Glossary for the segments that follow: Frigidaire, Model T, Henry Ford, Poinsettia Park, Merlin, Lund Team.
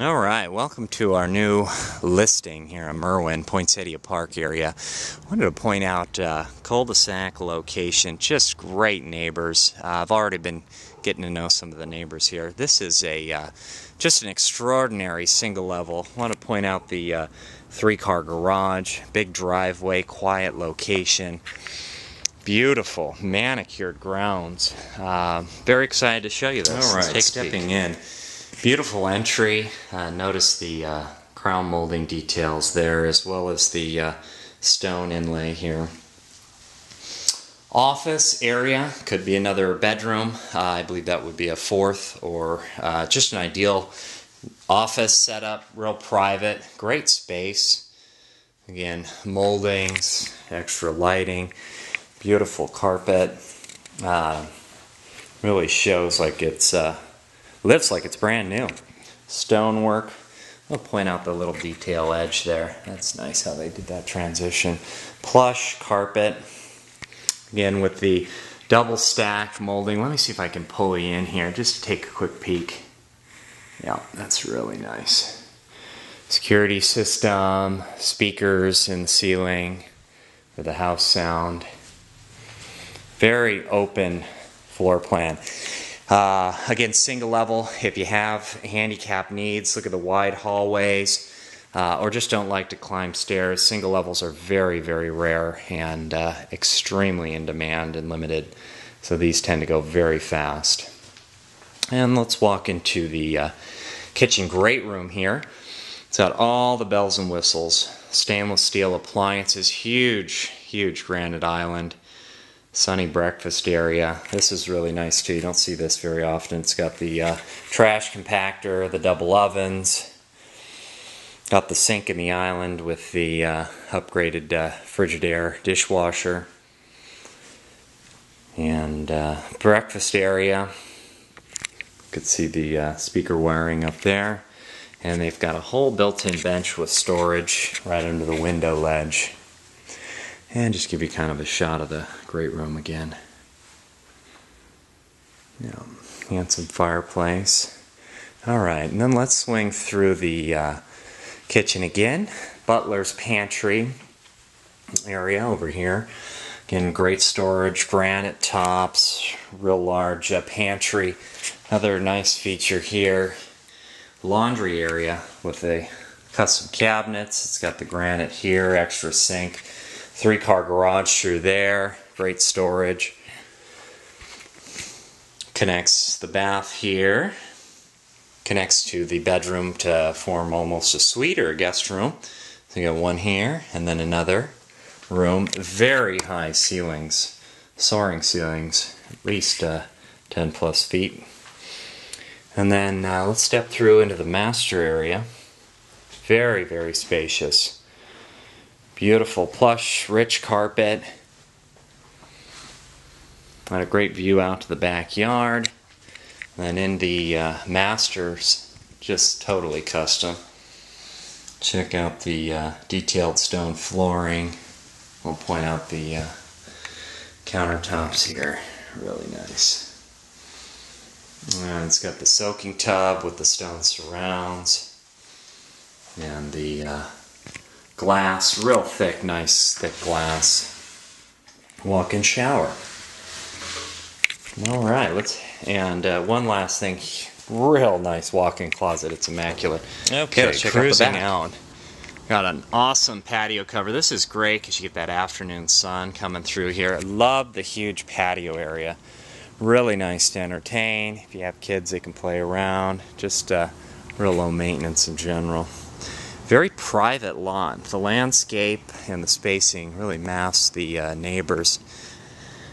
All right, welcome to our new listing here in Merlin, Poinsettia Park area. I wanted to point out cul-de-sac location, just great neighbors. I've already been getting to know some of the neighbors here. This is a just an extraordinary single level. I want to point out the three-car garage, big driveway, quiet location. Beautiful, manicured grounds. Very excited to show you this. All right, Stepping in. Beautiful entry. Notice the crown molding details there, as well as the stone inlay here. Office area, could be another bedroom. I believe that would be a fourth, or just an ideal office setup, real private, great space. Again, moldings, extra lighting, beautiful carpet. Really shows like it's lives like it's brand new. Stonework. I'll point out the little detail edge there. That's nice how they did that transition. Plush carpet. Again with the double stack molding. Let me see if I can pull you in here just to take a quick peek. Yeah, that's really nice. Security system, speakers in the ceiling for the house sound. Very open floor plan. Again, single level. If you have handicap needs, look at the wide hallways, or just don't like to climb stairs. Single levels are very, very rare and extremely in demand and limited, so these tend to go very fast. And let's walk into the kitchen. Great room here. It's got all the bells and whistles. Stainless steel appliances, huge, huge granite island. Sunny breakfast area. This is really nice too. You don't see this very often. It's got the trash compactor, the double ovens. Got the sink in the island with the upgraded Frigidaire dishwasher. And breakfast area. You could see the speaker wiring up there. And they've got a whole built-in bench with storage right under the window ledge. And just give you kind of a shot of the great room again. Yeah, handsome fireplace. All right, and then let's swing through the kitchen again. Butler's pantry area over here. Again, great storage, granite tops, real large pantry. Another nice feature here. Laundry area with a custom cabinets. It's got the granite here, extra sink. Three-car garage through there, great storage. Connects the bath here, connects to the bedroom to form almost a suite or a guest room. So you got one here and then another room. Very high ceilings, soaring ceilings, at least 10 plus feet. And then let's step through into the master area. Very, very spacious. Beautiful plush, rich carpet. Got a great view out to the backyard. And then in the master's, just totally custom. Check out the detailed stone flooring. We'll point out the countertops here. Really nice. And it's got the soaking tub with the stone surrounds. And the glass, real thick, nice thick glass. Walk-in shower. All right, let's. And one last thing, real nice walk-in closet. It's immaculate. Okay, let's check out the back. Got an awesome patio cover. This is great because you get that afternoon sun coming through here. I love the huge patio area. Really nice to entertain. If you have kids, they can play around. Just real low maintenance in general. Very private lawn. The landscape and the spacing really masks the neighbors.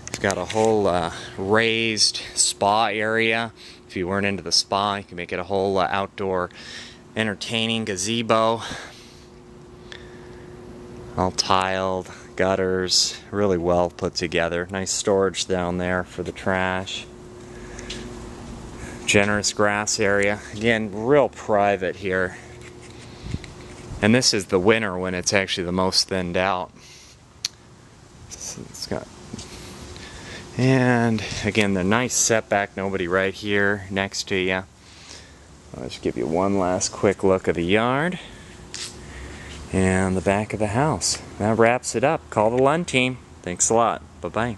It's got a whole raised spa area. If you weren't into the spa, you can make it a whole outdoor entertaining gazebo. All tiled, gutters, really well put together. Nice storage down there for the trash. Generous grass area. Again, real private here. And this is the winter when it's actually the most thinned out. So it's got, and again, the nice setback, nobody right here next to you. I'll just give you one last quick look at the yard and the back of the house. That wraps it up. Call the Lund Team. Thanks a lot. Bye-bye.